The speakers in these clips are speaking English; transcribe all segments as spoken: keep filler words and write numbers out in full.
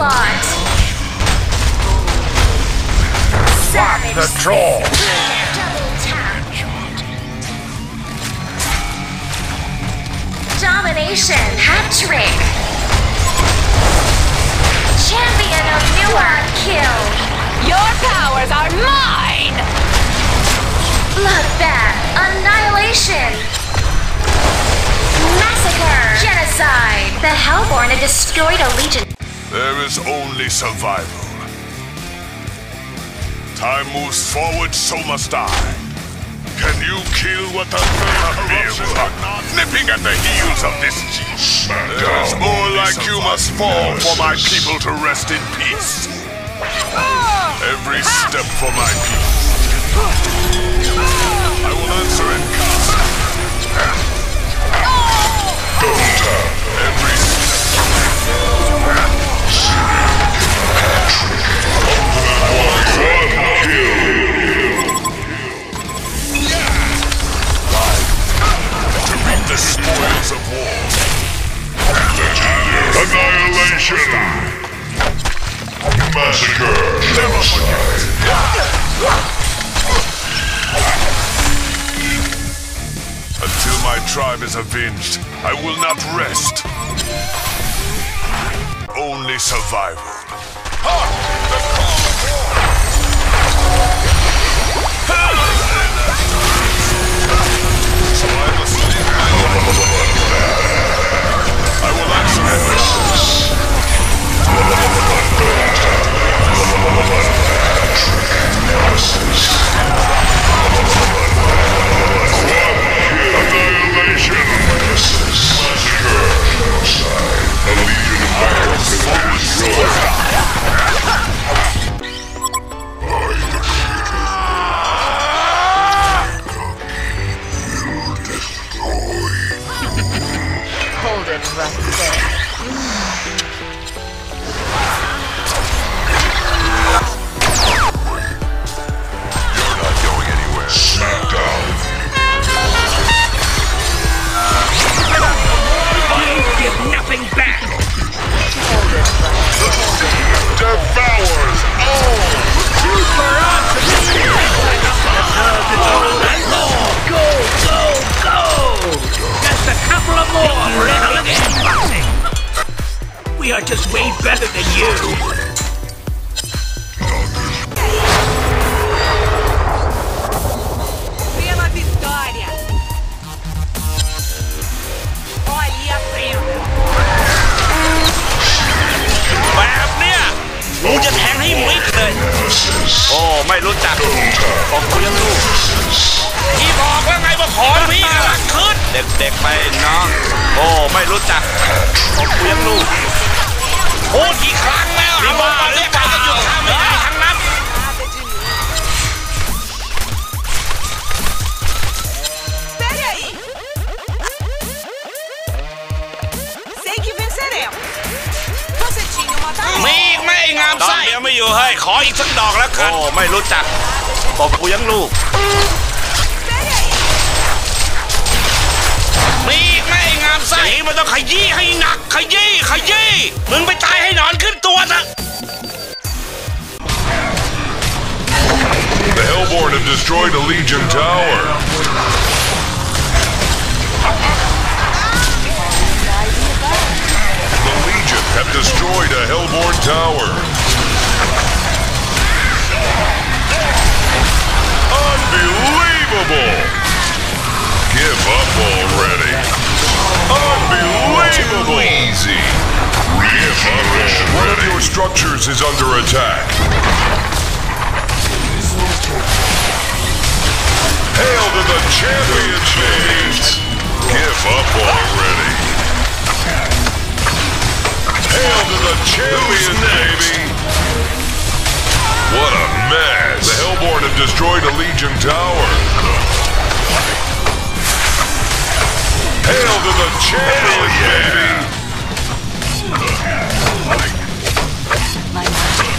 onslaught. Savage the draw. Double tap. Domination hat trick. Champion of Newerth killed. Your powers are mine. Bloodbath. Annihilation. Massacre! Genocide! The Hellborn had destroyed a legion. There is only survival. Time moves forward, so must I. Can you kill what the corruption are not nipping at the heels of this chief? There's more like you must fall for my people to rest in peace. Every step for my peace. I will answer and cast. Every to reap the spoils of war. Annihilation. Massacre. Genocide. Until my tribe is avenged, I will not rest. Only survival. Hark! The call of war! So I must leave my life. I will answer my wishes. Nemesis. A legion of battles is always yours. I defeated. You destroy. Hold it right there. You're not going anywhere. Smack down. Nothing back! Devours all! Super atrocity! And more! Go, go, go! Just a couple of more for Annihilation! We are just way better than you! Pela vitória! Olha a frente! Thank you, Vincent. Você tinha uma tarefa. ไม่งามไส้ไม่อยู่ให้ขออีกสักดอกแล้วครับโอ้ไม่รู้จักตบกูยังลูกมีไม่งามไส้นี่มันต้องขยี้ให้หนักขยี้ขยี้มึงไปตายให้หนอนขึ้นตัวซะ The Hellborn have destroyed a Legion tower. Have destroyed a Hellborn tower. Unbelievable! Give up already. Unbelievable! Too easy. Give up already. One of your structures is under attack. Hail to the champion chains! Give up already. Hail to the champion, baby! What a mess! The Hellborn have destroyed a Legion tower. Hail to the champion, baby!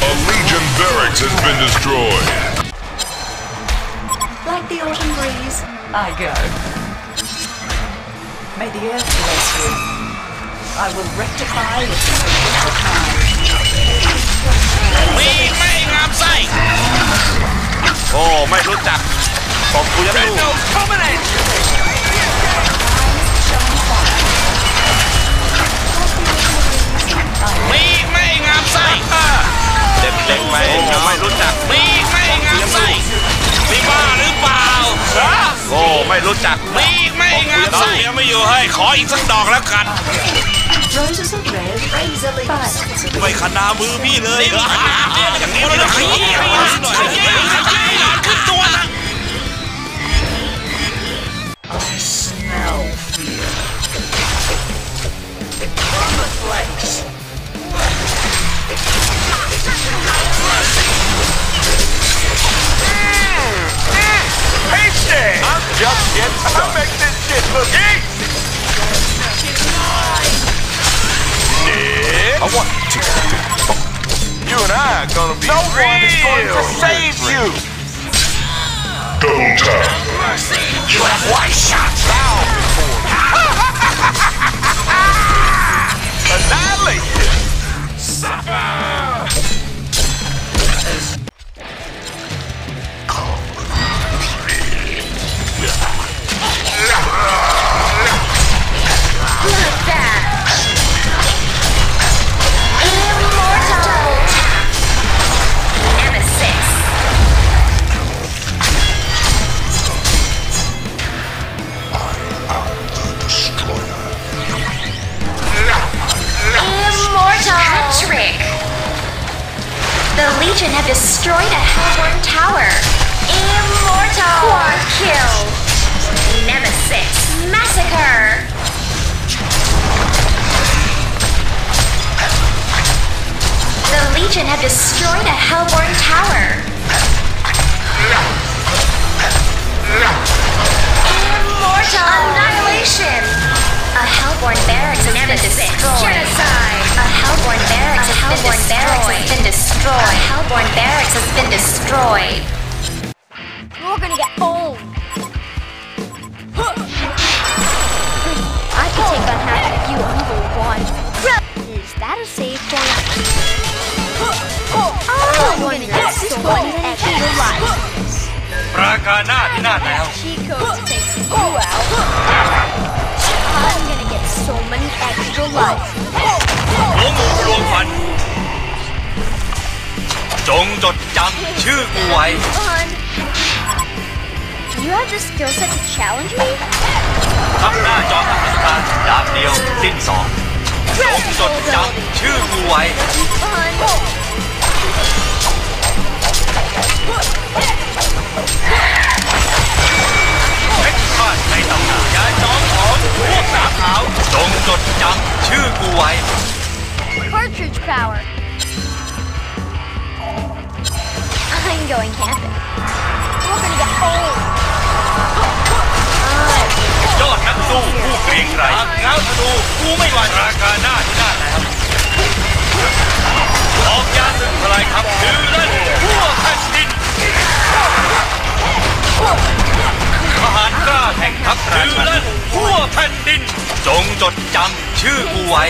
A Legion barracks has been destroyed. Like the autumn breeze, I go. May the earth bless you. I will rectify it in the time. Red Nose coming at you! Leave me on sight! Red Nose ยังไม่รู้จัก Leave me on sight! มีบ้าหรือเปล่าโอ้ไม่รู้จัก Leave me on sight ยังไม่อยู่ให้ขออีกสักดอกแล้วกันไปขนามือพี่เลยอย่างนี้เลยขยี้ขยี้หลานขึ้นตัวนะI want to. You and I are gonna be no one is going to save you. Go time. You have one shot now. Annihilation. Look that. Trick. The Legion have destroyed a Hellborn tower. Immortal. Quad kill. Nemesis. Massacre. The Legion have destroyed a Hellborn tower. Immortal. Annihilation. A Hellborn barracks has been destroyed. Genocide. A Hellborn barracks has been destroyed. A Hellborn barracks has been destroyed. You're gonna get old. I can take on half of you, evil one. Is that a save point? Oh, I'm gonna get so much extra life. Braga, not not now. Chico takes you out.I'm gonna get so many extra lives. You have the skill set to challenge me?ในตำนานยาจอมของพวกสามขาวจงจดจำชื่อกูไว้ Cartridge power I'm going camping We're gonna get old ยอดนักสู้ผู้เกรียงไกรแล้วธนูกูไม่หวั่นราคาหน้าที่หน้าแล้วออกยาสึกพลายครับคือเล่นทั่วแผ่นดินมหากราบแห่งทัพราชันทั่วแผ่นดินจงจดจำชื่อกูไว้